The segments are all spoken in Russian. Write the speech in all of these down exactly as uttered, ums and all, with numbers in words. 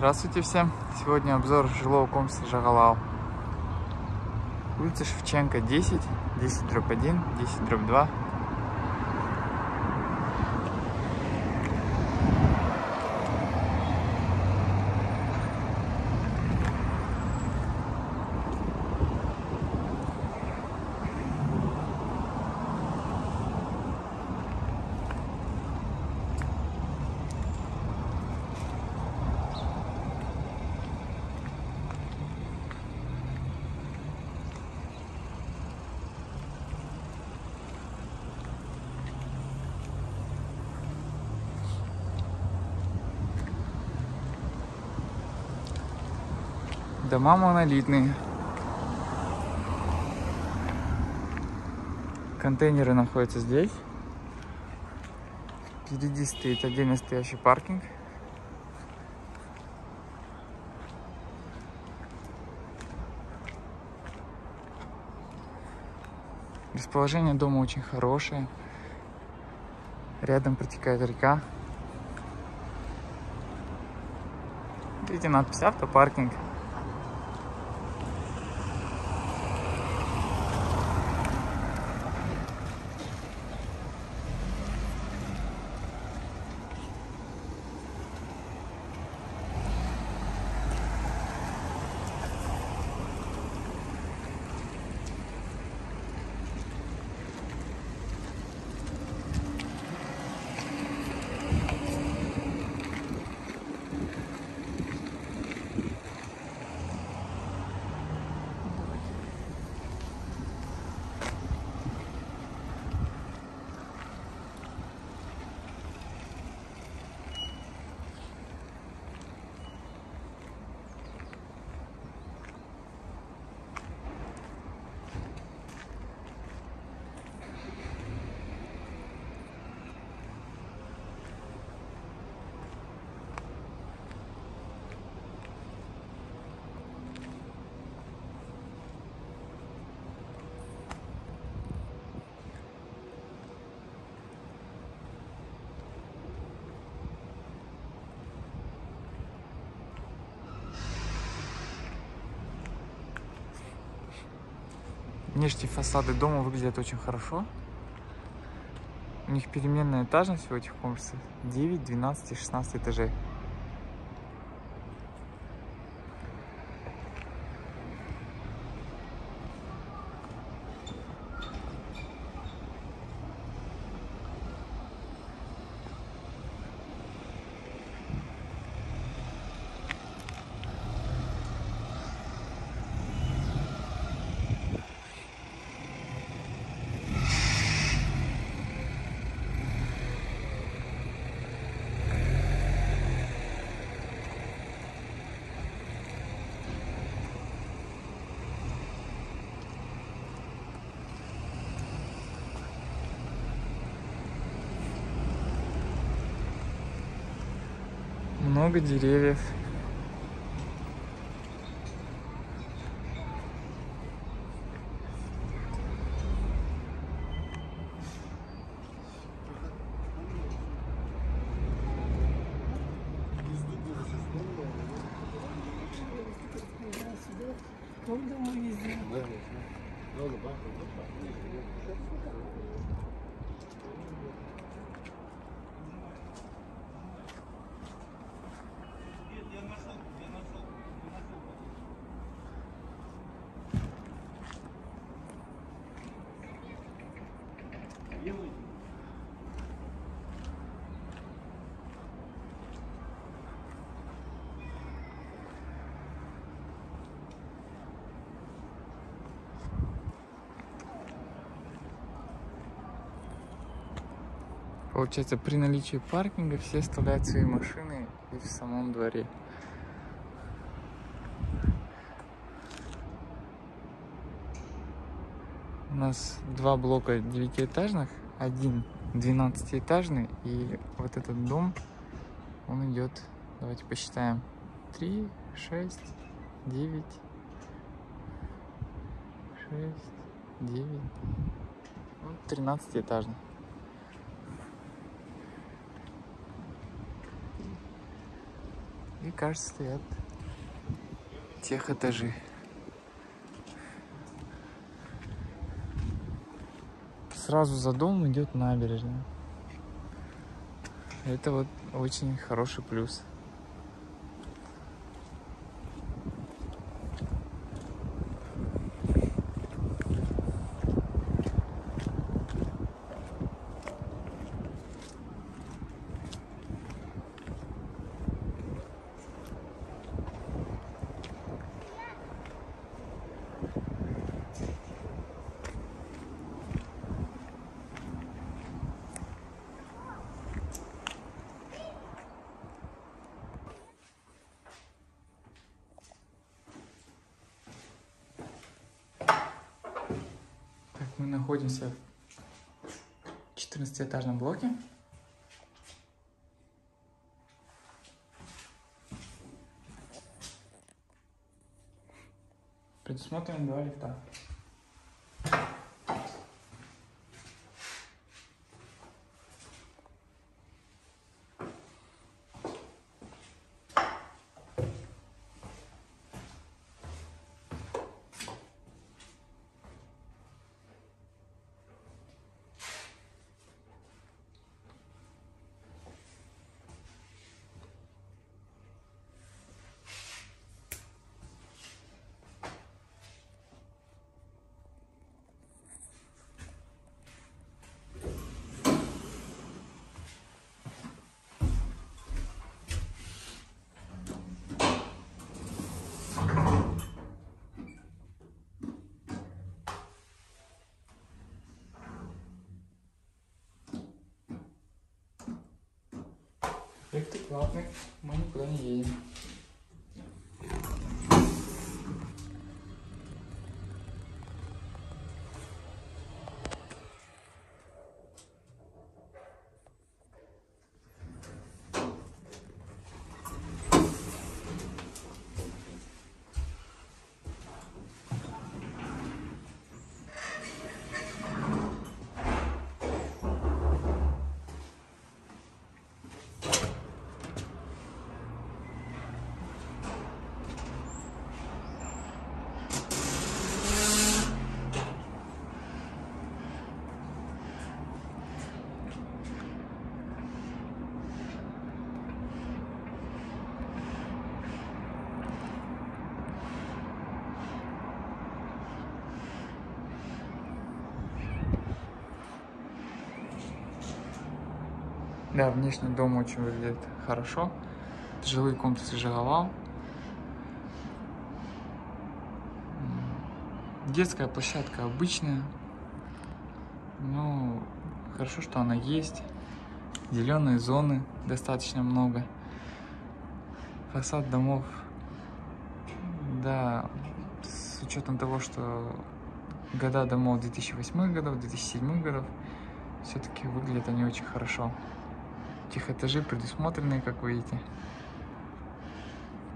Здравствуйте всем! Сегодня обзор жилого комплекса Жагалау. Улица Шевченко десять, десять дробь один, десять дробь два. Дома монолитные. Контейнеры находятся здесь. Впереди стоит отдельно стоящий паркинг. Расположение дома очень хорошее. Рядом протекает река. Видите надпись «Автопаркинг». Внешние фасады дома выглядят очень хорошо. У них переменная этажность в этих комплексах девять, двенадцать и шестнадцать этажей. Много деревьев. Получается, при наличии паркинга все оставляют свои машины и в самом дворе. У нас два блока девятиэтажных, один двенадцатиэтажный, и вот этот дом, он идет, давайте посчитаем, три, шесть, девять, шесть, девять, тринадцатиэтажный. И мне кажется, стоят тех этажи. Сразу за домом идет набережная. Это вот очень хороший плюс. Мы находимся в четырнадцатиэтажном блоке. Предусмотрим два лифта. Лифты платные, мы никуда не едем. Да, внешний дом очень выглядит хорошо. Жилые комплексы Жагалау. Детская площадка обычная. Ну, хорошо, что она есть. Зеленые зоны достаточно много. Фасад домов. Да, с учетом того, что года домов две тысячи восьмых годов, две тысячи седьмых годов, все-таки выглядят они очень хорошо. Этажи предусмотренные, как вы видите.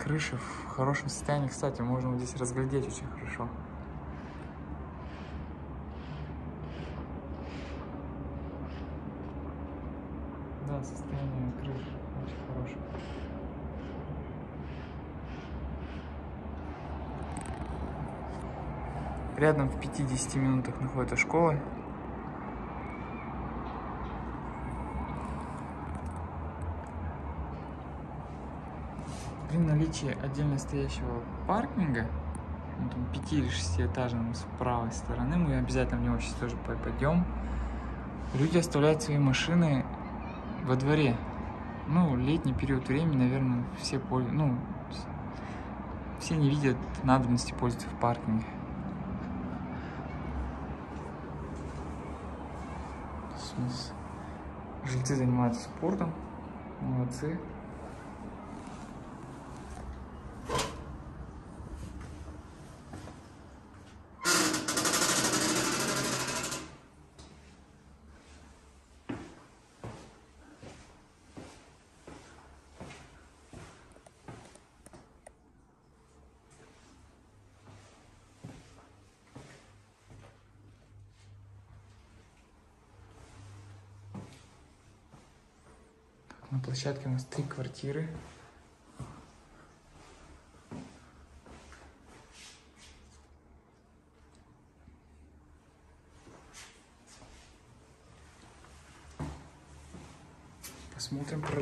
Крыша в хорошем состоянии. Кстати, можно здесь разглядеть очень хорошо. Да, состояние крыши очень хорошее. Рядом в пятидесяти минутах находится школа. При наличии отдельно стоящего паркинга, пяти- или шестиэтажным с правой стороны, мы обязательно в него сейчас тоже пойдем, люди оставляют свои машины во дворе. Ну, летний период времени, наверное, все, ну, все не видят надобности пользоваться паркингом. Жильцы занимаются спортом, молодцы. На площадке у нас три квартиры.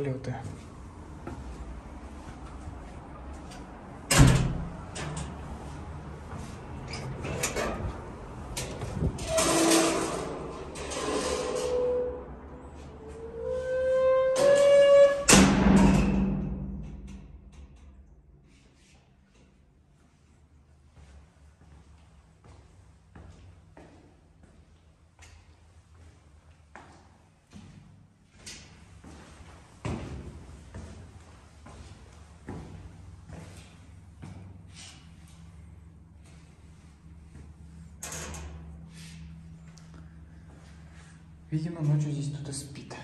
самолеты. Видимо, ночью здесь кто-то спит.